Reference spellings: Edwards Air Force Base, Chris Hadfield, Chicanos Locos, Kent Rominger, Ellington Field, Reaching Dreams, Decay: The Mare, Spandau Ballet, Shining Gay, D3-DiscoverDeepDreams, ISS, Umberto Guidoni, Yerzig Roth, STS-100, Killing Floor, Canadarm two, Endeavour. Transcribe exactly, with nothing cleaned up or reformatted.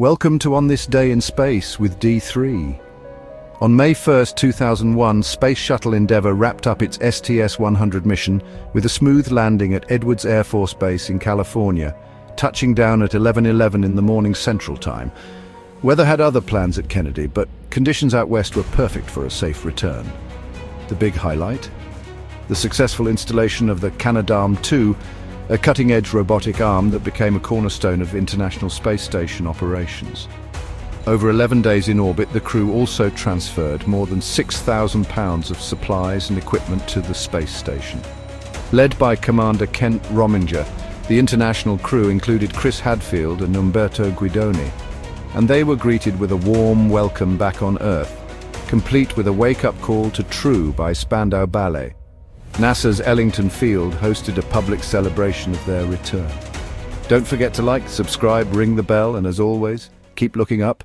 Welcome to On This Day in Space with D three. On May first two thousand one, Space Shuttle Endeavour wrapped up its S T S one hundred mission with a smooth landing at Edwards Air Force Base in California, touching down at eleven eleven in the morning Central Time. Weather had other plans at Kennedy, but conditions out west were perfect for a safe return. The big highlight? The successful installation of the Canadarm two, a cutting-edge robotic arm that became a cornerstone of International Space Station operations. Over eleven days in orbit, the crew also transferred more than six thousand pounds of supplies and equipment to the space station. Led by Commander Kent Rominger, the international crew included Chris Hadfield and Umberto Guidoni, and they were greeted with a warm welcome back on Earth, complete with a wake-up call to True by Spandau Ballet. NASA's Ellington Field hosted a public celebration of their return. Don't forget to like, subscribe, ring the bell, and as always, keep looking up.